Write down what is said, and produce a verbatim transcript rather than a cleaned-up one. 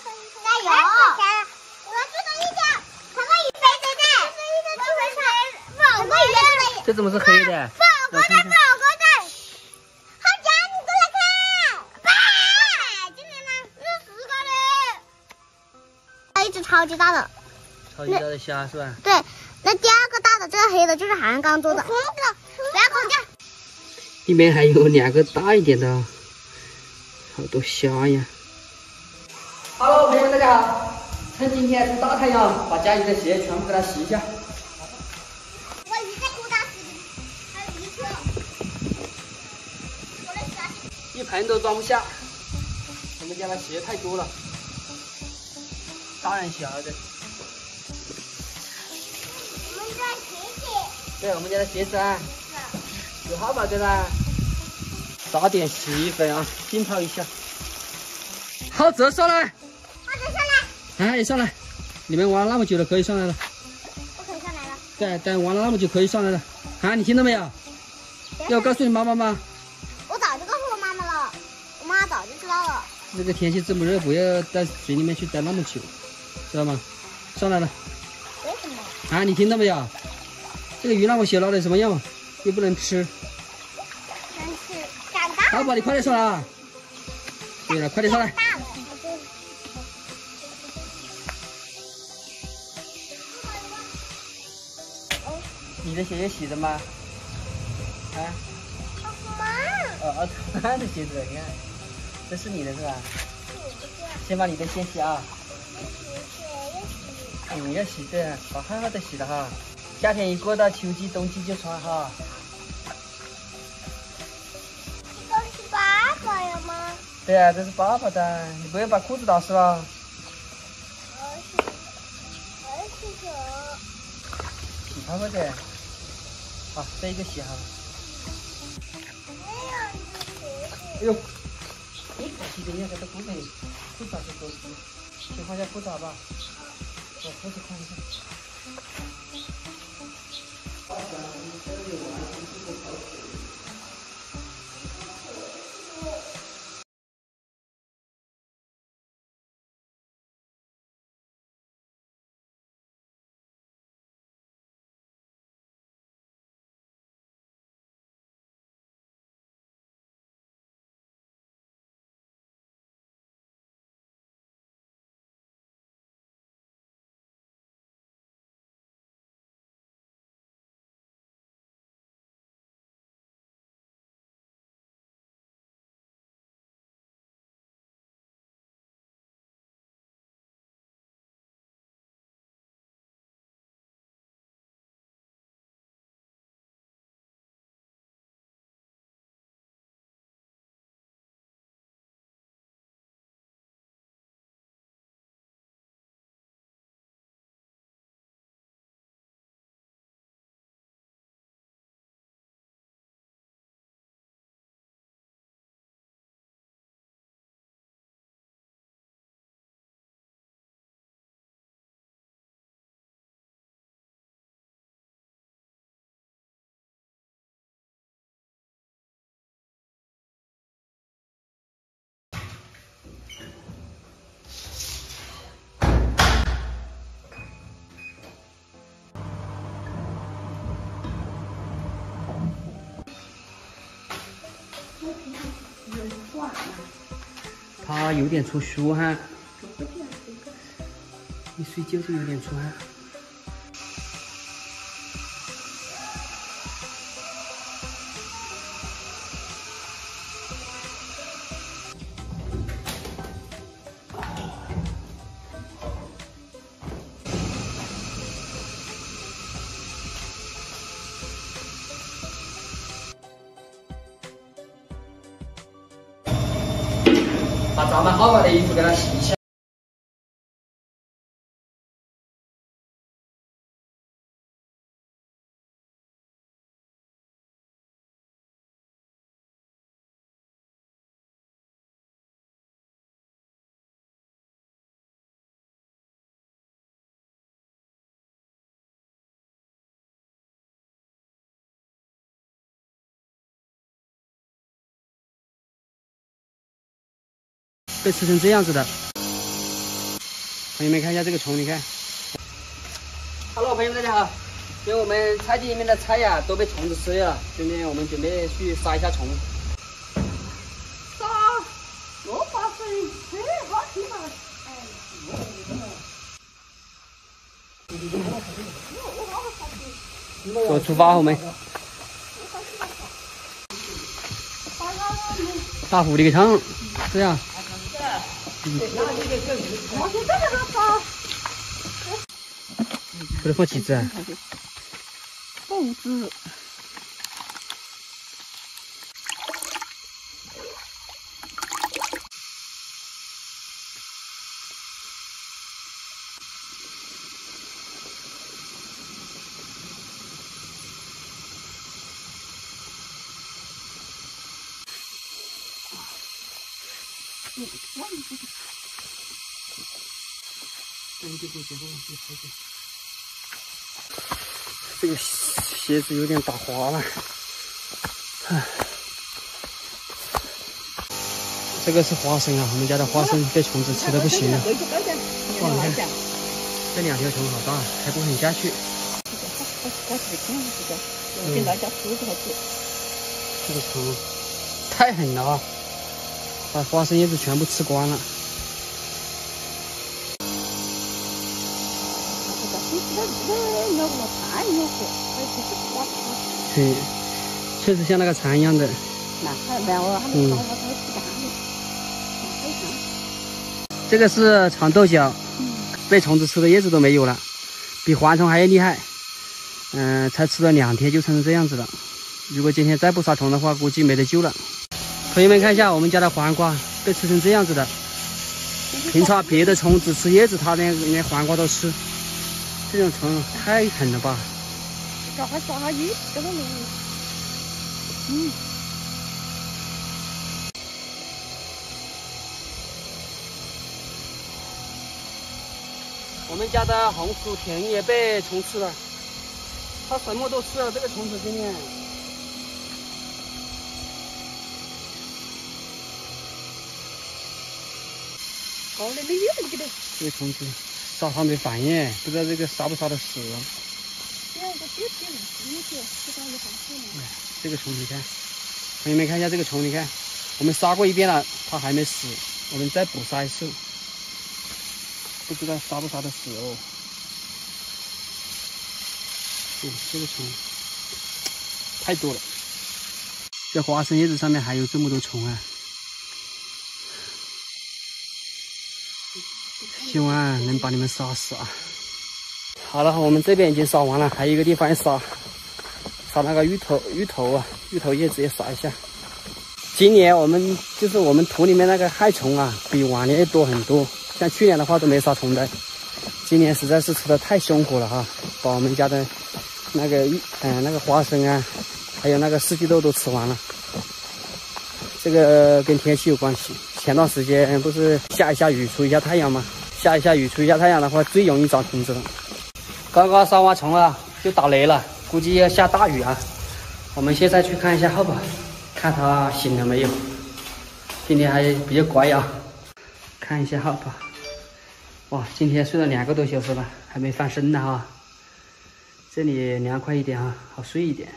加油！我要做到一点，黄瓜鱼肥肥的，黄瓜鱼肥肥的，这怎么是黑的？宝宝的宝宝的，浩佳，你过来看！爸，进来了，那是啥嘞？一只超级大的，超级大的虾是吧？对，那第二个大的，这个黑的就是韩刚做的。红的，不要空掉。里面还有两个大一点的。 好多虾呀 ！Hello， 朋友们，大家好！趁今天大太阳，把家里的鞋全部给它洗一下。我一个裤衩洗，还有一个，我来洗。一盆都装不下，我们家的鞋太多了，大人小的。我们家鞋子。对，我们家的鞋子啊，有号码的啦。 撒点洗衣粉啊，浸泡一下。浩哲上来，浩哲上来，哎，上来！你们玩了那么久了，可以上来了。我可以上来了。对，等玩了那么久，可以上来了。啊，你听到没有？要告诉你妈妈吗？我早就告诉我妈妈了，我妈早就知道了。那个天气这么热，不要在水里面去待那么久，知道吗？上来了。为什么？啊，你听到没有？这个鱼那么小，捞成什么样？又不能吃。 好宝，你快点上来啊！对了，快点上来！你的鞋也洗了吗？啊？妈！哦，奥特曼的鞋子，你看，这是你的是吧？先把你的先洗啊！你要洗的，把浩浩的洗了哈。夏天一过到秋季、冬季就穿哈。 对呀、啊，这是爸爸的，你不用把裤子打湿了。二十，二十九。洗泡泡的，好，这一个洗好了。哎呦，你洗的应该是裤子，裤衩是多湿，先换下裤衩吧。把裤子换一下。 他有点出虚汗，一睡觉就有点出汗。把咱们浩浩的衣服给它洗一下。 被吃成这样子的。朋友们看一下这个虫，你看。Hello， 朋友们大家好。因为我们菜地里面的菜呀、啊、都被虫子吃掉了，今天我们准备去杀一下虫。杀！我把水，哎，好起码，哎，我真的。我出发，我们。大火的给烫，这样。 这里放几只啊？五只。这个鞋子有点打滑了，这个是花生啊，我们家的花生被虫子吃的不行了。哇，你看，这两条虫好大，还不肯下去。嗯、这个虫太狠了啊，把花生叶子全部吃光了。 嗯，确实像那个蚕一样的。嗯。这个是长豆角，被虫子吃的叶子都没有了，比蝗虫还要厉害。嗯、呃，才吃了两天就撑成这样子了。如果今天再不杀虫的话，估计没得救了。朋友们看一下，我们家的黄瓜被吃成这样子的。平常别的虫子吃叶子，它连连黄瓜都吃。 这种虫太狠了吧！搞还抓下鱼，这个没有。嗯。我们家的红薯田也被虫吃了，它什么都吃了，这个虫子今天。好嘞，没有这个。这个虫子。 杀它没反应，不知道这个杀不杀得死。这个虫你看，朋友们看一下这个虫，你看，我们杀过一遍了，它还没死，我们再补杀一次，不知道杀不杀得死哦。嗯，这个虫太多了，这花生叶子上面还有这么多虫啊！ 希望能把你们杀死啊！好了，我们这边已经杀完了，还有一个地方要杀，杀那个芋头、芋头啊，芋头叶子也杀一下。今年我们就是我们土里面那个害虫啊，比往年多很多。像去年的话都没杀虫的，今年实在是吃的太凶火了哈，把我们家的那个芋、呃、那个花生啊，还有那个四季豆都吃完了。这个跟天气有关系，前段时间不是下一下雨、出一下太阳吗？ 下一下雨，出一下太阳的话，最容易长虫子了。刚刚杀完虫啊，就打雷了，估计要下大雨啊。我们现在去看一下浩宝，看他醒了没有。今天还比较乖啊。看一下浩宝，哇，今天睡了两个多小时了，还没翻身呢哈。这里凉快一点啊，好睡一点。